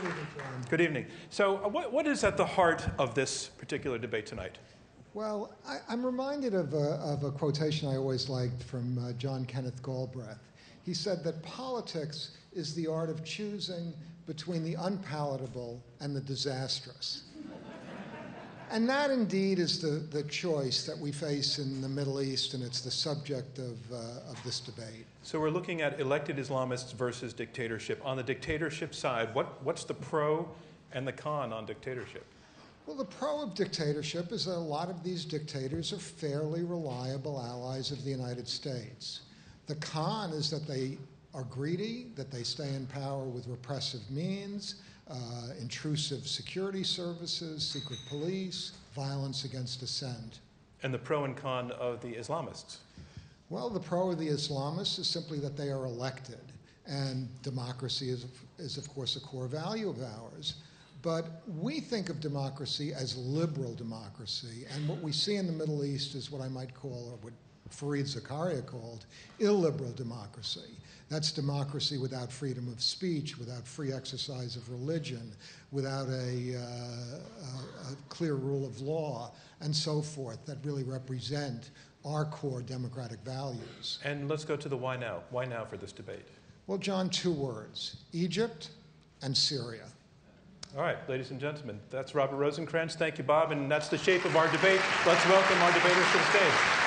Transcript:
Good evening, John. Good evening. So what is at the heart of this particular debate tonight? Well, I'm reminded of a quotation I always liked from John Kenneth Galbraith. He said that politics is the art of choosing between the unpalatable and the disastrous. And that indeed is the choice that we face in the Middle East, and it's the subject of this debate. So we're looking at elected Islamists versus dictatorship. On the dictatorship side, what's the pro and the con on dictatorship? Well, the pro of dictatorship is that a lot of these dictators are fairly reliable allies of the United States. The con is that they are greedy, that they stay in power with repressive means, intrusive security services, secret police, violence against dissent. And the pro and con of the Islamists? Well, the pro of the Islamists is simply that they are elected, and democracy is of course, a core value of ours. But we think of democracy as liberal democracy, and what we see in the Middle East is what I might call, or what Fareed Zakaria called, illiberal democracy. That's democracy without freedom of speech, without free exercise of religion, without a clear rule of law, and so forth, that really represent our core democratic values. And let's go to the why now. Why now for this debate? Well, John, two words: Egypt and Syria. All right, ladies and gentlemen, that's Robert Rosenkranz. Thank you, Bob. And that's the shape of our debate. Let's welcome our debaters to the stage.